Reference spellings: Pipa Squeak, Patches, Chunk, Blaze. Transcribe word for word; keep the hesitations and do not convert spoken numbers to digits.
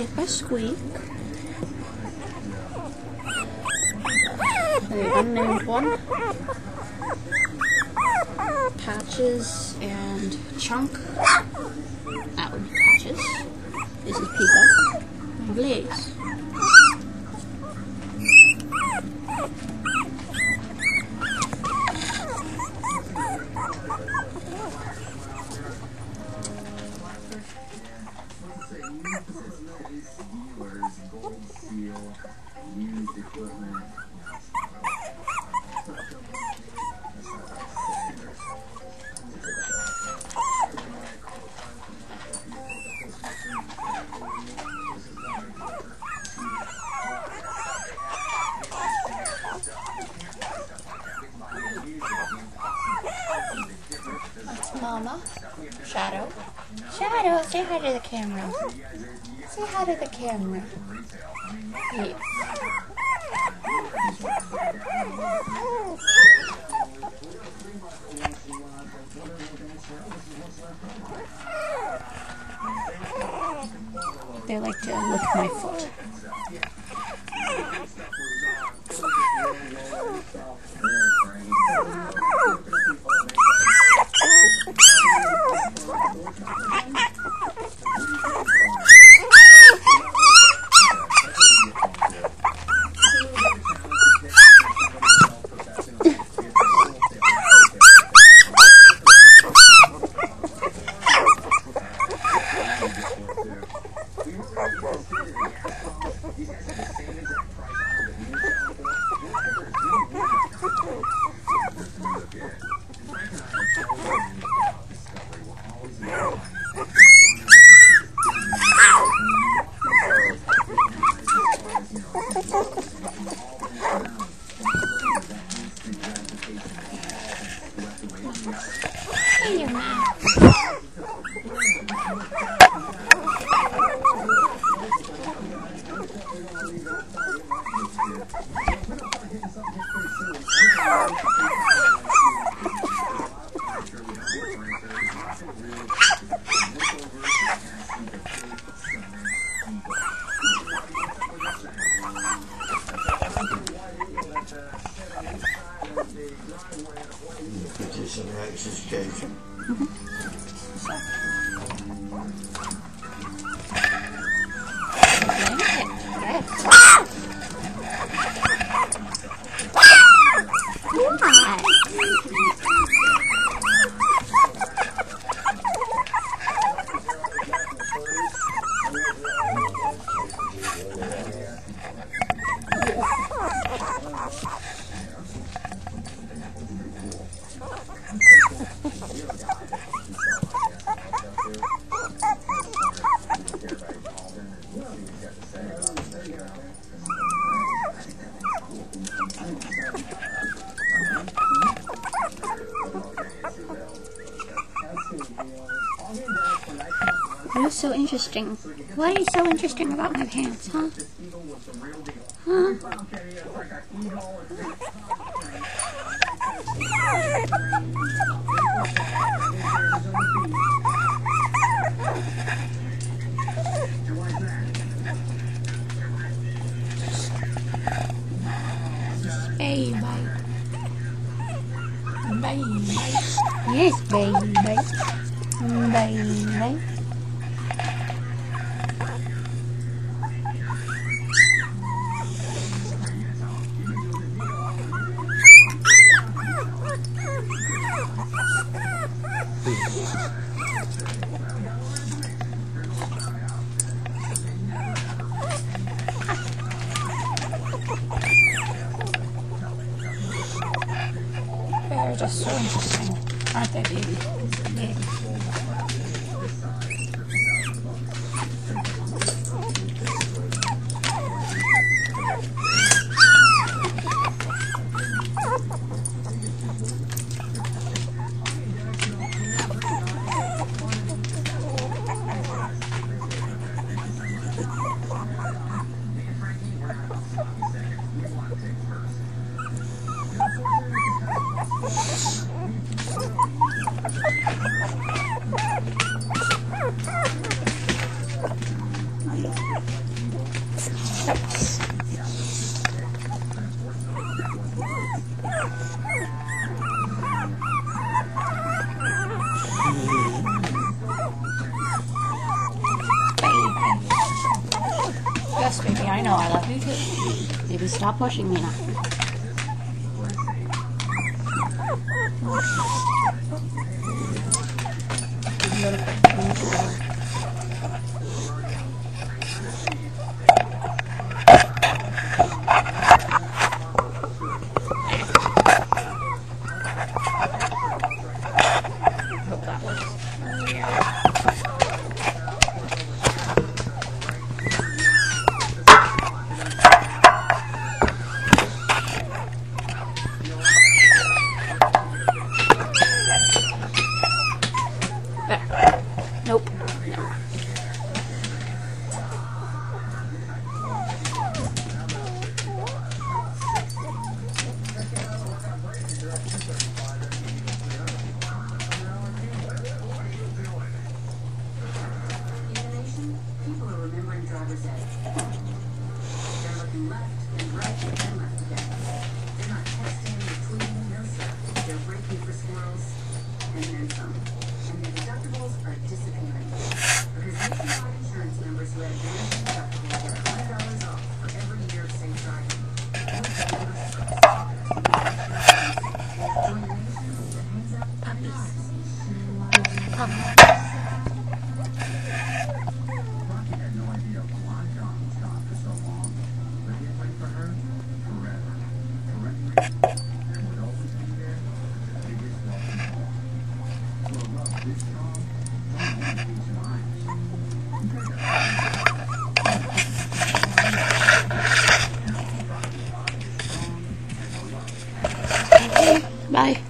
Pipa Squeak. The unnamed one. Patches and Chunk. That would be Patches. This is Pipa. And Blaze. Mama, Shadow, Shadow, say hi to the camera. Say hi to the camera. Yeah. They like to lick my foot. So interesting. What is so interesting about my pants, huh? Huh? Baby. Baby. Yes, baby. Baby. They're just so interesting, aren't they, baby? Thank you. Yes, baby, I know I love you too. Baby, stop pushing me now. Bye.